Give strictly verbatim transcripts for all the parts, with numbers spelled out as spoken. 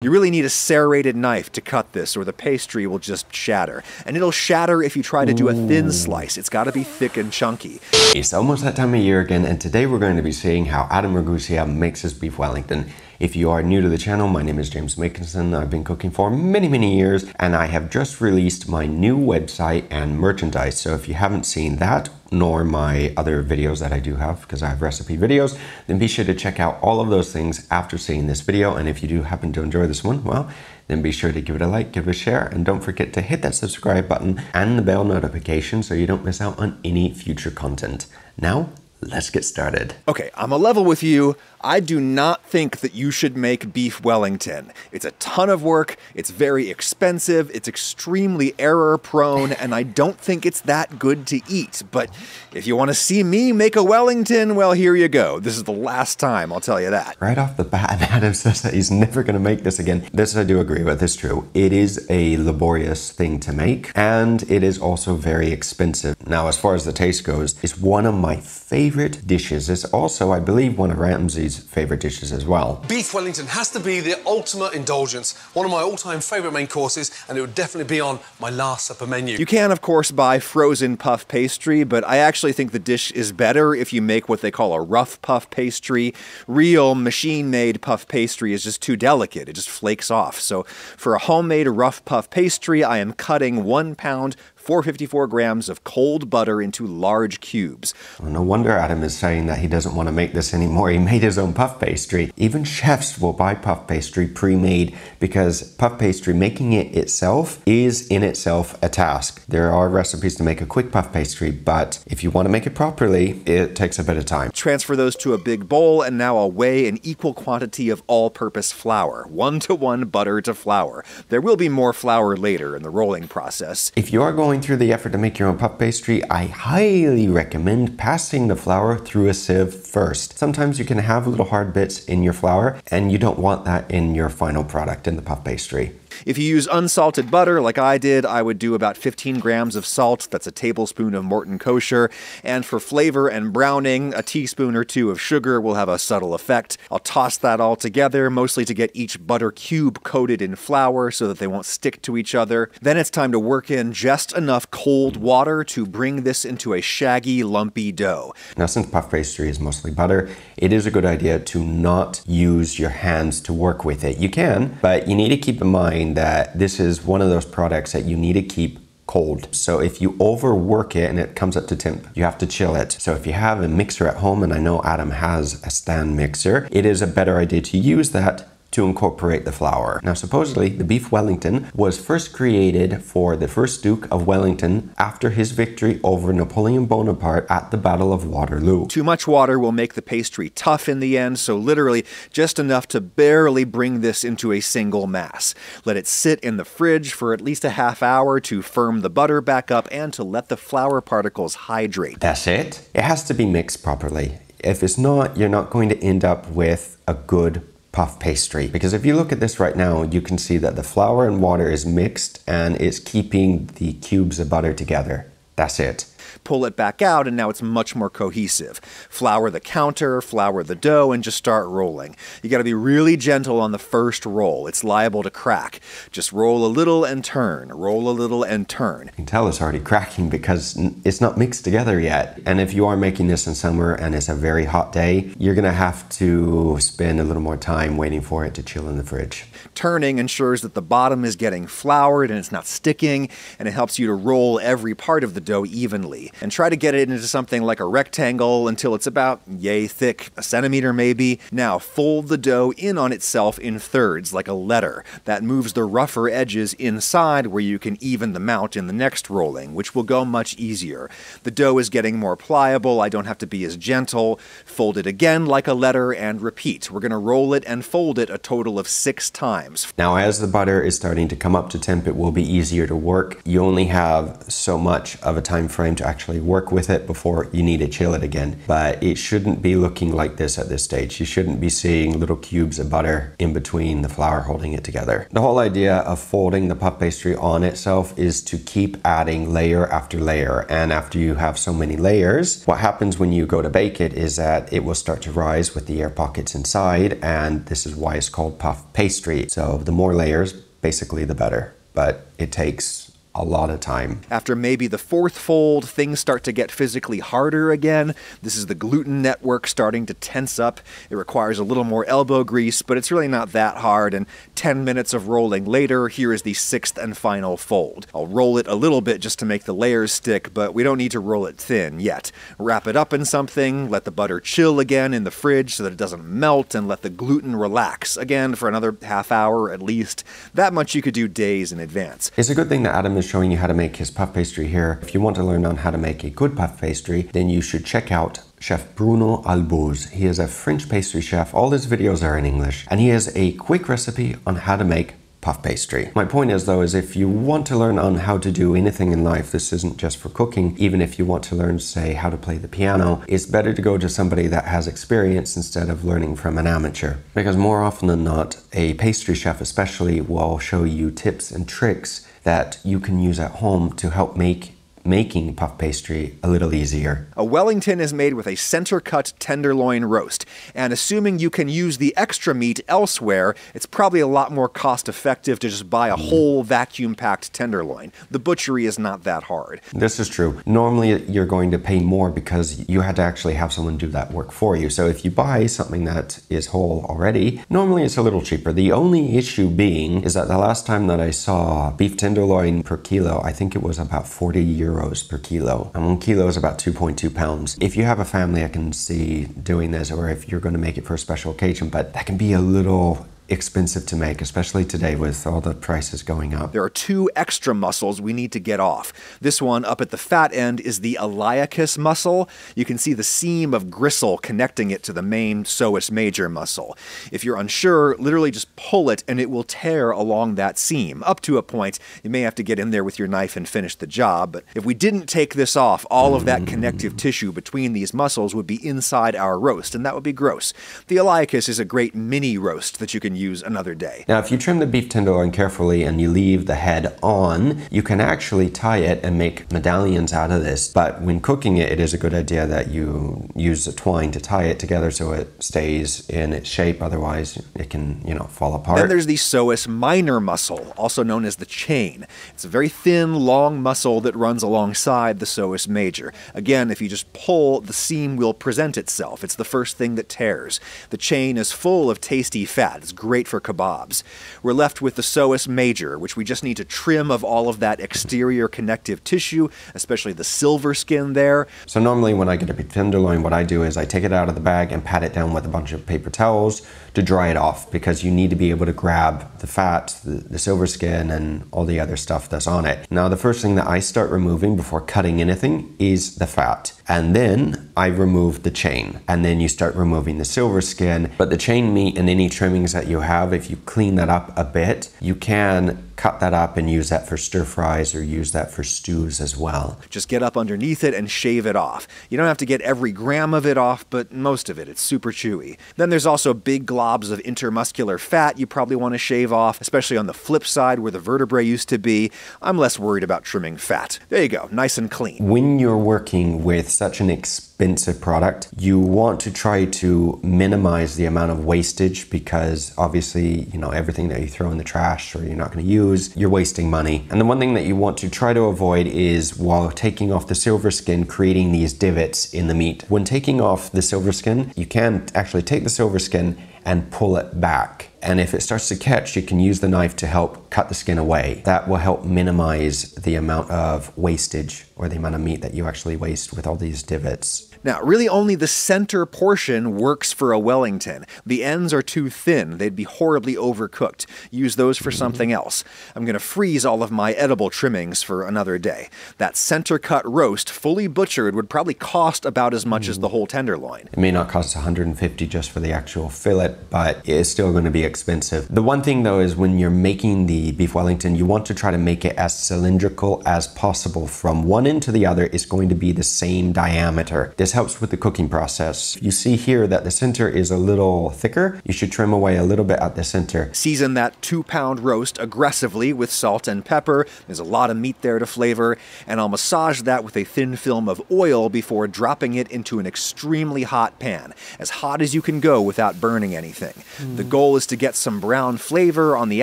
You really need a serrated knife to cut this or the pastry will just shatter. And it'll shatter if you try to do a thin slice. It's got to be thick and chunky. It's almost that time of year again, and today we're going to be seeing how Adam Ragusea makes his beef Wellington. If you are new to the channel, my name is James Makinson. I've been cooking for many, many years, and I have just released my new website and merchandise. So if you haven't seen that, nor my other videos that I do have, because I have recipe videos, then be sure to check out all of those things after seeing this video. And if you do happen to enjoy this one, well, then be sure to give it a like, give it a share, and don't forget to hit that subscribe button and the bell notification so you don't miss out on any future content. Now, let's get started. Okay, I'm a level with you. I do not think that you should make beef Wellington. It's a ton of work, it's very expensive, it's extremely error prone, and I don't think it's that good to eat. But if you want to see me make a Wellington, well, here you go. This is the last time, I'll tell you that. Right off the bat, Adam says that he's never going to make this again. This I do agree with, it's true. It is a laborious thing to make, and it is also very expensive. Now, as far as the taste goes, it's one of my favorite favorite dishes. It's also, I believe, one of Ramsay's favorite dishes as well. Beef Wellington has to be the ultimate indulgence, one of my all-time favorite main courses, and it would definitely be on my last supper menu. You can, of course, buy frozen puff pastry, but I actually think the dish is better if you make what they call a rough puff pastry. Real machine-made puff pastry is just too delicate. It just flakes off. So for a homemade rough puff pastry, I am cutting one pound four hundred fifty-four grams of cold butter into large cubes. Well, no wonder Adam is saying that he doesn't want to make this anymore. He made his own puff pastry. Even chefs will buy puff pastry pre-made because puff pastry, making it itself, is in itself a task. There are recipes to make a quick puff pastry, but if you want to make it properly, it takes a bit of time. Transfer those to a big bowl, and now I'll weigh an equal quantity of all-purpose flour, one-to-one butter to flour. There will be more flour later in the rolling process. If you are going through the effort to make your own puff pastry, I highly recommend passing the flour through a sieve first. Sometimes you can have little hard bits in your flour, and you don't want that in your final product in the puff pastry. If you use unsalted butter, like I did, I would do about fifteen grams of salt. That's a tablespoon of Morton kosher. And for flavor and browning, a teaspoon or two of sugar will have a subtle effect. I'll toss that all together, mostly to get each butter cube coated in flour so that they won't stick to each other. Then it's time to work in just enough cold water to bring this into a shaggy, lumpy dough. Now, since puff pastry is mostly butter, it is a good idea to not use your hands to work with it. You can, but you need to keep in mind that this is one of those products that you need to keep cold. So if you overwork it and it comes up to temp, you have to chill it. So if you have a mixer at home, and I know Adam has a stand mixer, it is a better idea to use that to incorporate the flour. Now, supposedly, the beef Wellington was first created for the first Duke of Wellington after his victory over Napoleon Bonaparte at the Battle of Waterloo. Too much water will make the pastry tough in the end, so literally just enough to barely bring this into a single mass. Let it sit in the fridge for at least a half hour to firm the butter back up and to let the flour particles hydrate. That's it. It has to be mixed properly. If it's not, you're not going to end up with a good puff pastry, because if you look at this right now, you can see that the flour and water is mixed and it's keeping the cubes of butter together. That's it. Pull it back out, and now it's much more cohesive. Flour the counter, flour the dough, and just start rolling. You gotta be really gentle on the first roll. It's liable to crack. Just roll a little and turn, roll a little and turn. You can tell it's already cracking because it's not mixed together yet. And if you are making this in summer and it's a very hot day, you're gonna have to spend a little more time waiting for it to chill in the fridge. Turning ensures that the bottom is getting floured and it's not sticking, and it helps you to roll every part of the dough evenly. And try to get it into something like a rectangle until it's about yay thick, a centimeter maybe. Now fold the dough in on itself in thirds, like a letter. That moves the rougher edges inside where you can even them out in the next rolling, which will go much easier. The dough is getting more pliable, I don't have to be as gentle. Fold it again like a letter and repeat. We're gonna roll it and fold it a total of six times. Now, as the butter is starting to come up to temp, it will be easier to work. You only have so much of a time frame to actually work with it before you need to chill it again. But it shouldn't be looking like this at this stage. You shouldn't be seeing little cubes of butter in between the flour holding it together. The whole idea of folding the puff pastry on itself is to keep adding layer after layer. And after you have so many layers, what happens when you go to bake it is that it will start to rise with the air pockets inside. And this is why it's called puff pastry. So the more layers, basically the better. But it takes a lot of time. After maybe the fourth fold, things start to get physically harder again. This is the gluten network starting to tense up. It requires a little more elbow grease, but it's really not that hard. And ten minutes of rolling later, here is the sixth and final fold. I'll roll it a little bit just to make the layers stick, but we don't need to roll it thin yet. Wrap it up in something, let the butter chill again in the fridge so that it doesn't melt, and let the gluten relax again for another half hour at least. That much you could do days in advance. It's a good thing that Adam is showing you how to make his puff pastry here. If you want to learn on how to make a good puff pastry, then you should check out Chef Bruno Albouze. He is a French pastry chef. All his videos are in English, and he has a quick recipe on how to make puff pastry. My point is though, is if you want to learn on how to do anything in life, this isn't just for cooking, even if you want to learn, say, how to play the piano, it's better to go to somebody that has experience instead of learning from an amateur. Because more often than not, a pastry chef especially will show you tips and tricks that you can use at home to help make making puff pastry a little easier. A Wellington is made with a center-cut tenderloin roast, and assuming you can use the extra meat elsewhere, it's probably a lot more cost-effective to just buy a whole vacuum-packed tenderloin. The butchery is not that hard. This is true. Normally, you're going to pay more because you had to actually have someone do that work for you. So if you buy something that is whole already, normally it's a little cheaper. The only issue being is that the last time that I saw beef tenderloin per kilo, I think it was about forty euros per kilo, and one kilo is about two point two pounds. If you have a family, I can see doing this, or if you're going to make it for a special occasion, but that can be a little expensive to make, especially today with all the prices going up. There are two extra muscles we need to get off. This one up at the fat end is the iliacus muscle. You can see the seam of gristle connecting it to the main psoas major muscle. If you're unsure, literally just pull it and it will tear along that seam. Up to a point, you may have to get in there with your knife and finish the job, but if we didn't take this off, all of that connective tissue between these muscles would be inside our roast, and that would be gross. The iliacus is a great mini roast that you can use another day. Now, if you trim the beef tenderloin carefully and you leave the head on, you can actually tie it and make medallions out of this. But when cooking it, it is a good idea that you use a twine to tie it together so it stays in its shape. Otherwise, it can, you know, fall apart. Then there's the psoas minor muscle, also known as the chain. It's a very thin, long muscle that runs alongside the psoas major. Again, if you just pull, the seam will present itself. It's the first thing that tears. The chain is full of tasty fat. It's great for kebabs. We're left with the psoas major, which we just need to trim of all of that exterior connective tissue, especially the silver skin there. So normally when I get a beef tenderloin, what I do is I take it out of the bag and pat it down with a bunch of paper towels to dry it off, because you need to be able to grab the fat, the, the silver skin, and all the other stuff that's on it. Now the first thing that I start removing before cutting anything is the fat. And then I remove the chain, and then you start removing the silver skin. But the chain meat and any trimmings that you have, if you clean that up a bit, you can cut that up and use that for stir fries or use that for stews as well. Just get up underneath it and shave it off. You don't have to get every gram of it off, but most of it, it's super chewy. Then there's also big globs of intermuscular fat you probably want to shave off, especially on the flip side where the vertebrae used to be. I'm less worried about trimming fat. There you go, nice and clean. When you're working with such an expensive product, you want to try to minimize the amount of wastage, because obviously, you know, everything that you throw in the trash or you're not going to use, you're wasting money. And the one thing that you want to try to avoid is, while taking off the silver skin, creating these divots in the meat. When taking off the silver skin, you can actually take the silver skin and pull it back. And if it starts to catch, you can use the knife to help cut the skin away. That will help minimize the amount of wastage, or the amount of meat that you actually waste with all these divots. Now, really only the center portion works for a Wellington. The ends are too thin. They'd be horribly overcooked. Use those for something else. I'm going to freeze all of my edible trimmings for another day. That center cut roast, fully butchered, would probably cost about as much as the whole tenderloin. It may not cost a hundred and fifty just for the actual fillet, but it is still going to be expensive. The one thing though is when you're making the beef Wellington, you want to try to make it as cylindrical as possible. From one end to the other, it's going to be the same diameter. This helps with the cooking process. You see here that the center is a little thicker. You should trim away a little bit at the center. Season that two pound roast aggressively with salt and pepper. There's a lot of meat there to flavor, and I'll massage that with a thin film of oil before dropping it into an extremely hot pan, as hot as you can go without burning anything. Mm. The goal is to get some brown flavor on the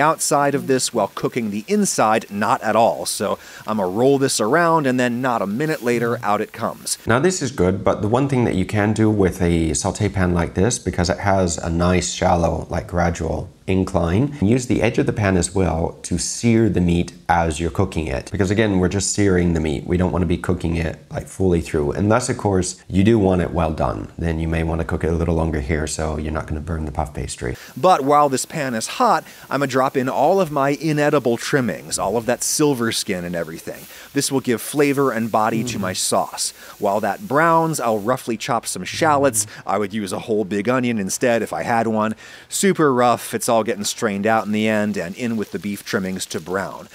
outside of this while cooking the inside not at all. So I'm gonna roll this around and then not a minute later, out it comes. Now this is good, but the one thing that you can do with a saute pan like this, because it has a nice shallow, like gradual incline, use the edge of the pan as well to sear the meat as you're cooking it. Because again, we're just searing the meat. We don't want to be cooking it like fully through. Unless of course you do want it well done, then you may want to cook it a little longer here so you're not going to burn the puff pastry. But while this pan is hot, I'm gonna drop in all of my inedible trimmings, all of that silver skin and everything. This will give flavor and body mm. to my sauce. While that browns, I'll roughly chop some shallots. Mm. I would use a whole big onion instead if I had one. Super rough, it's all all getting strained out in the end and in with the beef trimmings to brown.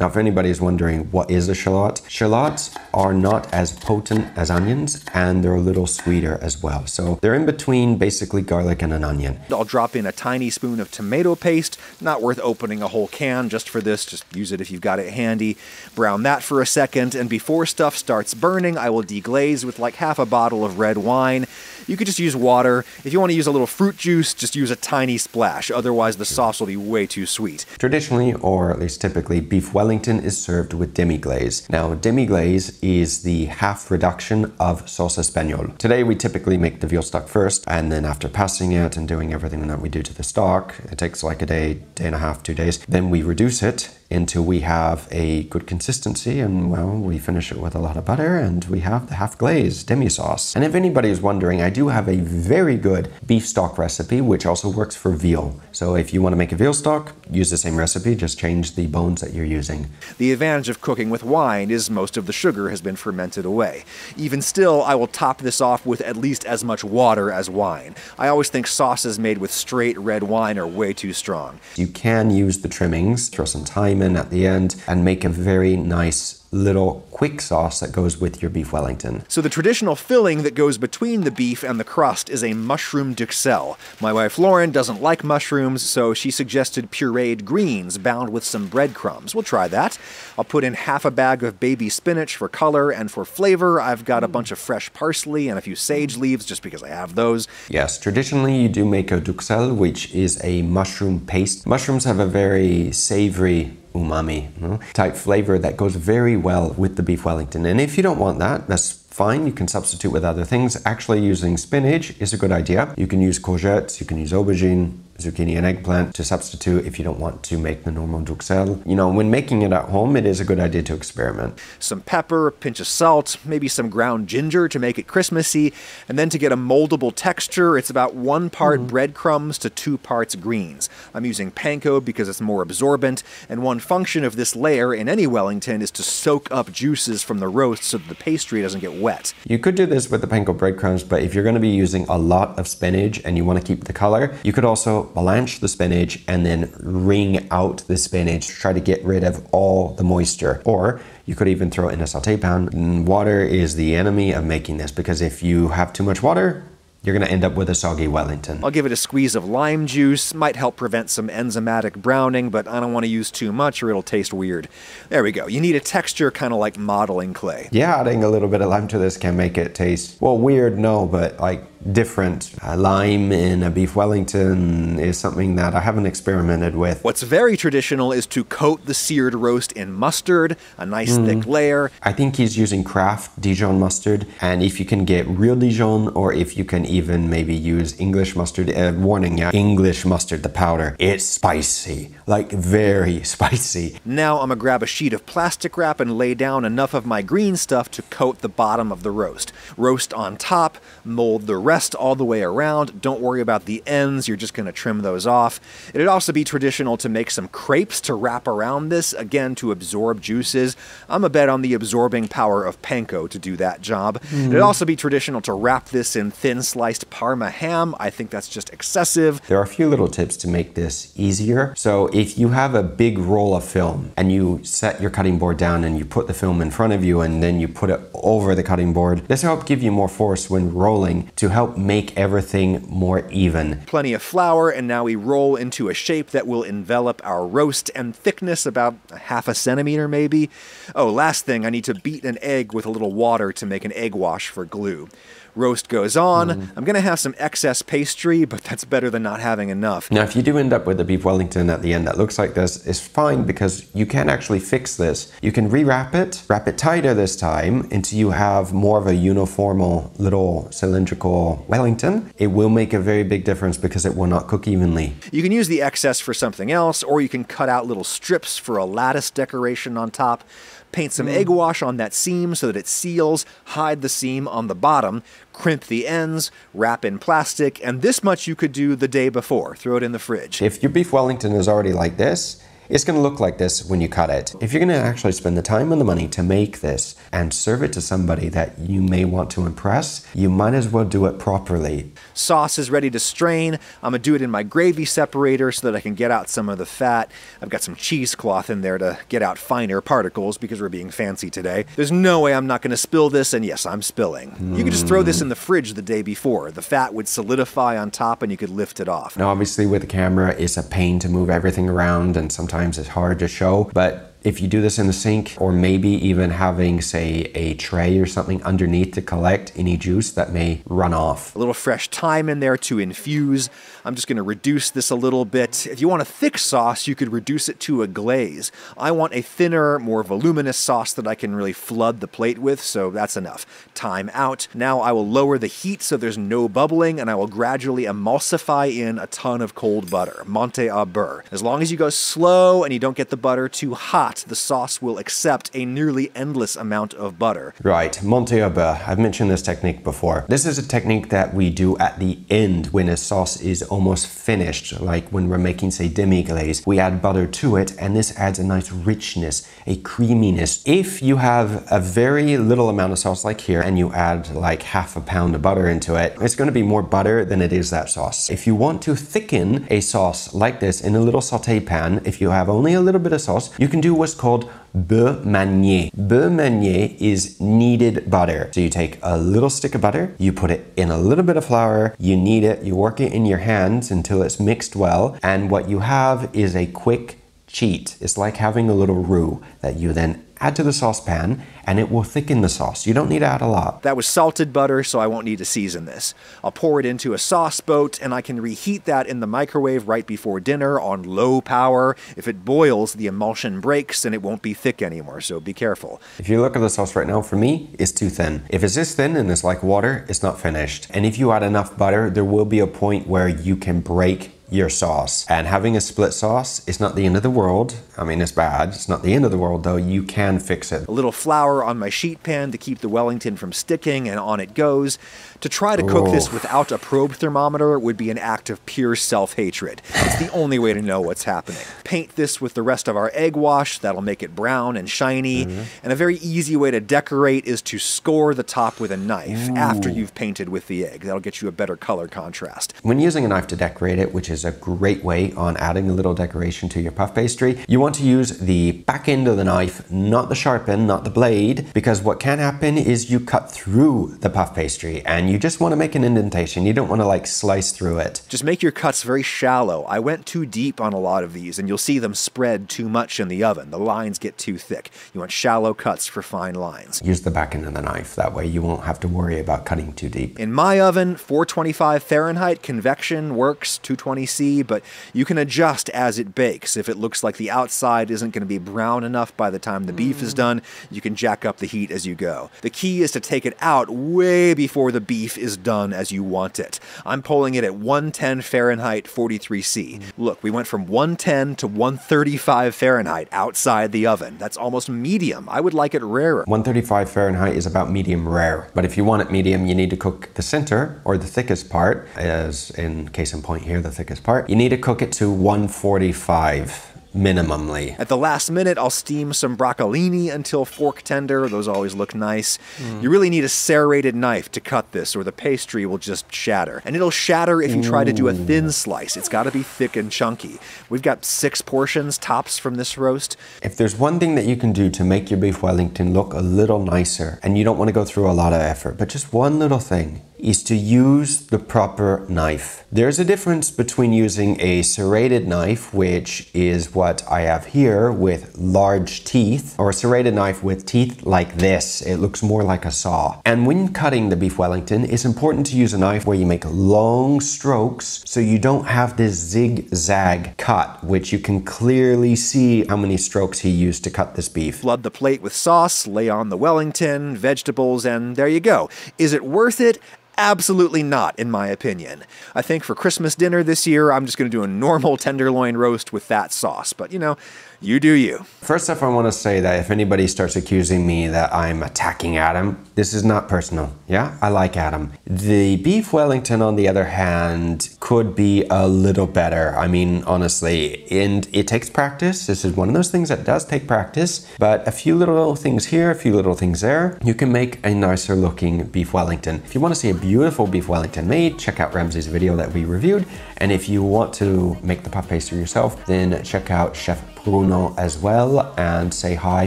Now, if anybody is wondering what is a shallot, shallots are not as potent as onions, and they're a little sweeter as well. So they're in between basically garlic and an onion. I'll drop in a tiny spoon of tomato paste, not worth opening a whole can just for this, just use it if you've got it handy. Brown that for a second, and before stuff starts burning, I will deglaze with like half a bottle of red wine. You could just use water. If you want to use a little fruit juice, just use a tiny splash. Otherwise, the sauce will be way too sweet. Traditionally, or at least typically, beef Wellington is served with demi-glaze. Now, demi-glaze is the half reduction of sauce espagnole. Today, we typically make the veal stock first, and then after passing it and doing everything that we do to the stock, it takes like a day, day and a half, two days, then we reduce it until we have a good consistency, and well, we finish it with a lot of butter, and we have the half glazed demi sauce. And if anybody is wondering, I do have a very good beef stock recipe which also works for veal. So if you want to make a veal stock, use the same recipe, just change the bones that you're using. The advantage of cooking with wine is most of the sugar has been fermented away. Even still, I will top this off with at least as much water as wine. I always think sauces made with straight red wine are way too strong. You can use the trimmings, throw some thyme in at the end, and make a very nice little quick sauce that goes with your beef Wellington. So the traditional filling that goes between the beef and the crust is a mushroom duxelle. My wife Lauren doesn't like mushrooms, so she suggested pureed greens bound with some breadcrumbs. We'll try that. I'll put in half a bag of baby spinach for color, and for flavor I've got a bunch of fresh parsley and a few sage leaves just because I have those. Yes, traditionally you do make a duxelle, which is a mushroom paste. Mushrooms have a very savory umami mm, type flavor that goes very well with the beef Wellington. And if you don't want that, that's fine. You can substitute with other things. Actually, using spinach is a good idea. You can use courgettes, you can use aubergine, zucchini and eggplant to substitute if you don't want to make the normal duxelle. You know, when making it at home, it is a good idea to experiment. Some pepper, a pinch of salt, maybe some ground ginger to make it Christmassy, and then to get a moldable texture, it's about one part mm. breadcrumbs to two parts greens. I'm using panko because it's more absorbent, and one function of this layer in any Wellington is to soak up juices from the roast so that the pastry doesn't get wet. You could do this with the panko breadcrumbs, but if you're going to be using a lot of spinach and you want to keep the color, you could also blanch the spinach and then wring out the spinach to try to get rid of all the moisture. Or you could even throw it in a saute pan. Water is the enemy of making this, because if you have too much water, you're going to end up with a soggy Wellington. I'll give it a squeeze of lime juice. Might help prevent some enzymatic browning, but I don't want to use too much or it'll taste weird. There we go. You need a texture kind of like modeling clay. Yeah, adding a little bit of lime to this can make it taste, well, weird, no, but like different. Uh, lime in a beef Wellington is something that I haven't experimented with. What's very traditional is to coat the seared roast in mustard, a nice mm. thick layer. I think he's using Kraft Dijon mustard, and if you can get real Dijon, or if you can even maybe use English mustard, uh, warning, yeah, English mustard, the powder, it's spicy, like very spicy. Now I'm gonna grab a sheet of plastic wrap and lay down enough of my green stuff to coat the bottom of the roast. Roast on top, mold the rest all the way around. Don't worry about the ends, you're just gonna trim those off. It'd also be traditional to make some crepes to wrap around this, again to absorb juices. I'm a bet on the absorbing power of panko to do that job. Mm. It'd also be traditional to wrap this in thin sliced Parma ham. I think that's just excessive. There are a few little tips to make this easier. So if you have a big roll of film and you set your cutting board down and you put the film in front of you and then you put it over the cutting board, this will help give you more force when rolling to help make everything more even. Plenty of flour, and now we roll into a shape that will envelop our roast, and thickness about a half a centimeter maybe. Oh, last thing, I need to beat an egg with a little water to make an egg wash for glue. Roast goes on. Mm. I'm gonna have some excess pastry, but that's better than not having enough. Now, if you do end up with a beef Wellington at the end that looks like this, it's fine because you can actually fix this. You can rewrap it, wrap it tighter this time until you have more of a uniformal little cylindrical Wellington. It will make a very big difference because it will not cook evenly. You can use the excess for something else, or you can cut out little strips for a lattice decoration on top. Paint some egg wash on that seam so that it seals, hide the seam on the bottom, crimp the ends, wrap in plastic, and this much you could do the day before. Throw it in the fridge. If your beef Wellington is already like this, it's gonna look like this when you cut it. If you're gonna actually spend the time and the money to make this and serve it to somebody that you may want to impress, you might as well do it properly. Sauce is ready to strain. I'm gonna do it in my gravy separator so that I can get out some of the fat. I've got some cheesecloth in there to get out finer particles because we're being fancy today. There's no way I'm not gonna spill this, and yes, I'm spilling. Mm. You could just throw this in the fridge the day before. The fat would solidify on top and you could lift it off. Now, obviously with the camera, it's a pain to move everything around, and sometimes it's hard to show, but if you do this in the sink, or maybe even having, say, a tray or something underneath to collect any juice that may run off. A little fresh thyme in there to infuse. I'm just gonna reduce this a little bit. If you want a thick sauce, you could reduce it to a glaze. I want a thinner, more voluminous sauce that I can really flood the plate with, so that's enough. Time out. Now I will lower the heat so there's no bubbling, and I will gradually emulsify in a ton of cold butter, monte à beurre. As long as you go slow and you don't get the butter too hot, the sauce will accept a nearly endless amount of butter. Right, monte à beurre. I've mentioned this technique before. This is a technique that we do at the end when a sauce is almost finished, like when we're making, say, demi-glaze. We add butter to it, and this adds a nice richness, a creaminess. If you have a very little amount of sauce like here, and you add like half a pound of butter into it, it's gonna be more butter than it is that sauce. If you want to thicken a sauce like this in a little saute pan, if you have only a little bit of sauce, you can do what's called beurre manié. Beurre manié is kneaded butter. So you take a little stick of butter, you put it in a little bit of flour, you knead it, you work it in your hands until it's mixed well, and what you have is a quick cheat. It's like having a little roux that you then add to the saucepan, and it will thicken the sauce. You don't need to add a lot. That was salted butter, so I won't need to season this. I'll pour it into a sauce boat, and I can reheat that in the microwave right before dinner on low power. If it boils, the emulsion breaks, and it won't be thick anymore, so be careful. If you look at the sauce right now, for me, it's too thin. If it's this thin and it's like water, it's not finished. And if you add enough butter, there will be a point where you can break your sauce. And having a split sauce is not the end of the world. I mean, it's bad. It's not the end of the world, though. You can fix it. A little flour on my sheet pan to keep the Wellington from sticking, and on it goes. To try to cook Ooh. This without a probe thermometer would be an act of pure self-hatred. It's the only way to know what's happening. Paint this with the rest of our egg wash. That'll make it brown and shiny. Mm-hmm. And a very easy way to decorate is to score the top with a knife Ooh. After you've painted with the egg. That'll get you a better color contrast. When using a knife to decorate it, which is is a great way on adding a little decoration to your puff pastry. You want to use the back end of the knife, not the sharp end, not the blade, because what can happen is you cut through the puff pastry and you just want to make an indentation. You don't want to like slice through it. Just make your cuts very shallow. I went too deep on a lot of these and you'll see them spread too much in the oven. The lines get too thick. You want shallow cuts for fine lines. Use the back end of the knife. That way you won't have to worry about cutting too deep. In my oven, four twenty-five Fahrenheit, convection works, two twenty C, but you can adjust as it bakes. If it looks like the outside isn't going to be brown enough by the time the beef is done, you can jack up the heat as you go. The key is to take it out way before the beef is done as you want it. I'm pulling it at one ten Fahrenheit, forty-three C. Look, we went from one ten to one thirty-five Fahrenheit outside the oven. That's almost medium. I would like it rarer. one thirty-five Fahrenheit is about medium rare, but if you want it medium, you need to cook the center or the thickest part, as in case in point here, the thickest part. You need to cook it to one forty-five. Minimally. At the last minute, I'll steam some broccolini until fork tender. Those always look nice. Mm. You really need a serrated knife to cut this or the pastry will just shatter. And it'll shatter if you try to do a thin slice. It's got to be thick and chunky. We've got six portions tops from this roast. If there's one thing that you can do to make your beef Wellington look a little nicer, and you don't want to go through a lot of effort, but just one little thing, is to use the proper knife. There's a difference between using a serrated knife, which is what I have here with large teeth, or a serrated knife with teeth like this. It looks more like a saw. And when cutting the beef Wellington, it's important to use a knife where you make long strokes so you don't have this zigzag cut, which you can clearly see how many strokes he used to cut this beef. Flood the plate with sauce, lay on the Wellington, vegetables, and there you go. Is it worth it? Absolutely not, in my opinion. I think for Christmas dinner this year, I'm just going to do a normal tenderloin roast with that sauce. But, you know, you do you. First off, I want to say that if anybody starts accusing me that I'm attacking Adam, this is not personal. Yeah, I like Adam. The beef Wellington, on the other hand, could be a little better. I mean, honestly, and it takes practice. This is one of those things that does take practice. But a few little things here, a few little things there, you can make a nicer looking beef Wellington. If you want to see a beautiful beef Wellington made, check out Ramsey's video that we reviewed. And if you want to make the puff pastry yourself, then check out Chef Bruno as well, and say hi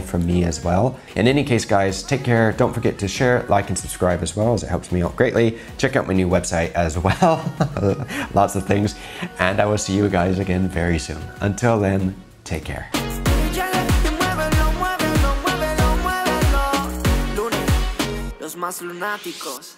from me as well. In any case, guys, take care. Don't forget to share, like, and subscribe as well, as it helps me out greatly. Check out my new website as well. Lots of things. And I will see you guys again very soon. Until then, take care. Los más lunáticos.